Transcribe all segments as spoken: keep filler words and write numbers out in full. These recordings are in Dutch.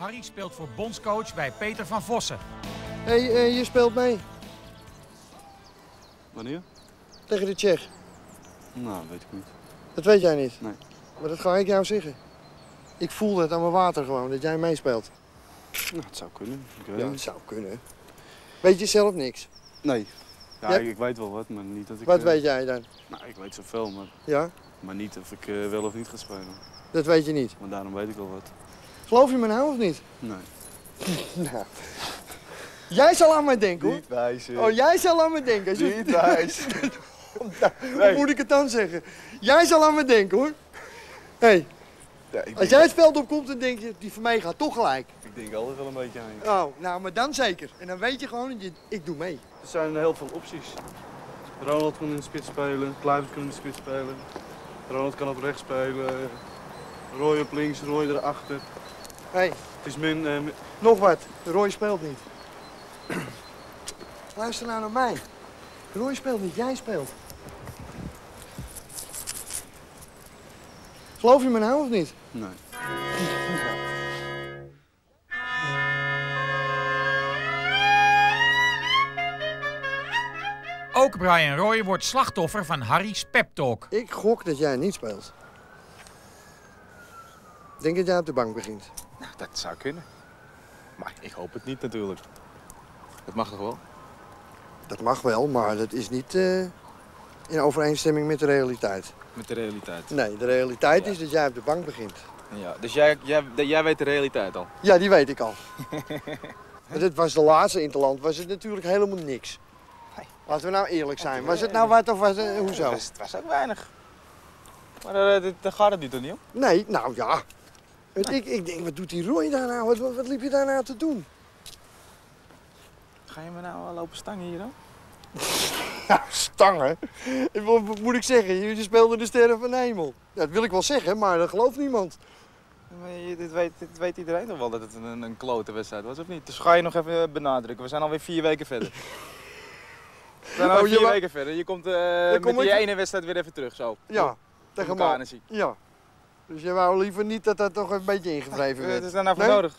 Harry speelt voor bondscoach bij Peter van Vossen. Hé, hey, uh, je speelt mee. Wanneer? Tegen de Tsjech. Nou, weet ik niet. Dat weet jij niet? Nee. Maar dat ga ik jou zeggen. Ik voel het aan mijn water gewoon, dat jij meespeelt. Nou, het zou kunnen. Ik weet ja, het niet. zou kunnen. Weet je zelf niks? Nee. Ja, ja? Ik, ik weet wel wat, maar niet dat ik... Wat uh... weet jij dan? Nou, ik weet zoveel, maar... Ja? Maar niet of ik uh, wel of niet ga spelen. Dat weet je niet? Maar daarom weet ik wel wat. Geloof je me nou of niet? Nee. Nou... Jij zal aan mij denken, hoor. Niet wijs. Oh, jij zal aan mij denken. Je... Niet wijs. Hoe nee. moet ik het dan zeggen? Jij zal aan mij denken, hoor. Hé, hey. ja, als jij het veld opkomt, dan denk je, die van mij gaat toch gelijk. Ik denk altijd wel een beetje aan je. Oh, nou, maar dan zeker. En dan weet je gewoon, je... ik doe mee. Er zijn heel veel opties. Ronald kan in de spits spelen, Kluivert kan in de spits spelen. Ronald kan op rechts spelen. Roy op links, Roy erachter. Hé. Hey. Het is min... Uh, min... Nog wat, Roy speelt niet. Luister nou naar mij. Roy speelt niet, jij speelt. Geloof je me nou of niet? Nee. Ook Brian Roy wordt slachtoffer van Harry's pep talk. Ik gok dat jij niet speelt. Ik denk dat jij op de bank begint. Nou, dat zou kunnen. Maar ik hoop het niet natuurlijk. Dat mag toch wel? Dat mag wel, maar dat is niet uh, in overeenstemming met de realiteit. Met de realiteit? Nee, de realiteit ja. is dat jij op de bank begint. Ja, dus jij, jij, jij weet de realiteit al? Ja, die weet ik al. Het was de laatste interland, was het natuurlijk helemaal niks. Hey. Laten we nou eerlijk zijn. Was het nou wat of was het, hoezo? Het was ook weinig. Maar daar gaat het niet toch niet om? Nee, nou ja. Nee. Ik, ik denk, wat doet die Roy daar nou? Wat, wat, wat liep je daar nou te doen? Ga je me nou lopen stangen hier dan? Nou, stangen? Wat moet ik zeggen? Je speelde de sterren van de hemel. Ja, dat wil ik wel zeggen, maar dat gelooft niemand. Maar je, dit, weet, dit weet iedereen toch wel dat het een, een klote wedstrijd was, of niet? Dus ga je nog even benadrukken. We zijn alweer vier weken verder. We zijn alweer oh, vier weken verder. Je komt uh, met kom die ik... ene wedstrijd weer even terug, zo. Ja, tegen elkaar. Ja. Dus je wou liever niet dat dat toch een beetje ingevreven werd? Het is daar nou voor nee? nodig.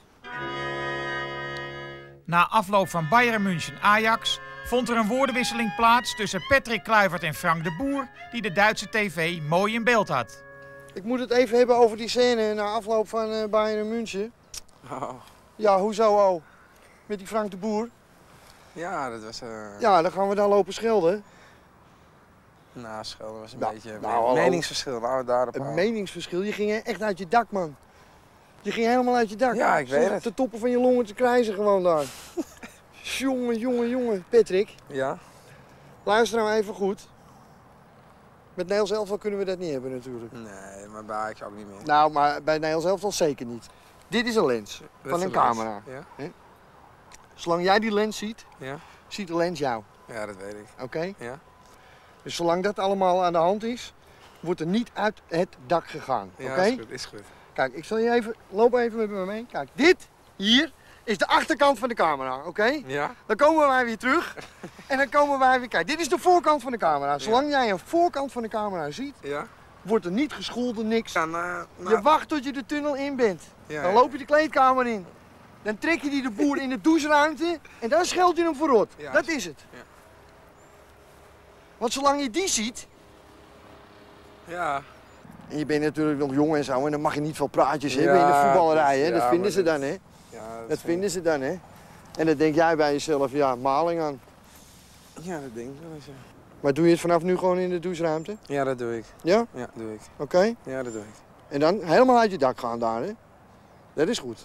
Na afloop van Bayern München-Ajax vond er een woordenwisseling plaats tussen Patrick Kluivert en Frank de Boer, die de Duitse tv mooi in beeld had. Ik moet het even hebben over die scène na afloop van uh, Bayern München. Oh. Ja, hoezo al? Met die Frank de Boer? Ja, dat was... Uh... Ja, dan gaan we daar lopen schelden. Nou, schelden was een nou, beetje een nou, meningsverschil. Laten we daarop een houden. Meningsverschil? Je ging echt uit je dak, man. Je ging helemaal uit je dak. Ja, ik weet het. De toppen van je longen te krijzen gewoon daar. Jongen, jongen, jongen. Patrick. Ja? Luister nou even goed. Met Nederlands Elftal kunnen we dat niet hebben natuurlijk. Nee, maar bij Ajax ook niet meer. Nou, maar bij Nederlands Elftal zeker niet. Dit is een lens dat van een camera. Ja? He? Zolang jij die lens ziet, ja? ziet de lens jou. Ja, dat weet ik. Oké? Okay? Ja. Dus zolang dat allemaal aan de hand is, wordt er niet uit het dak gegaan. Ja, okay? is goed, is goed. Kijk, ik zal je even, loop even met me mee. Kijk, dit hier is de achterkant van de camera, oké? Okay? Ja. Dan komen wij weer terug en dan komen wij weer, kijk, dit is de voorkant van de camera. Zolang ja. jij een voorkant van de camera ziet, ja. wordt er niet gescholden, niks. Ja, nou, nou... Je wacht tot je de tunnel in bent. Ja, dan loop je de kleedkamer in. Dan trek je die de boer in de doucheruimte en dan scheld je hem voor rot. Ja, dat is het. Ja. Want zolang je die ziet... Ja. En je bent natuurlijk nog jong en zo en dan mag je niet veel praatjes hebben ja, in de voetballerij, hè? Ja, dat vinden ze dat... dan, hè? Ja, dat dat vinden ze dan, hè? En dan denk jij bij jezelf, ja, maling aan. Ja, dat denk ik wel eens, ja. Maar doe je het vanaf nu gewoon in de doucheruimte? Ja, dat doe ik. Ja? Ja, doe ik. Oké? Okay. Ja, dat doe ik. En dan helemaal uit je dak gaan daar, hè? Dat is goed.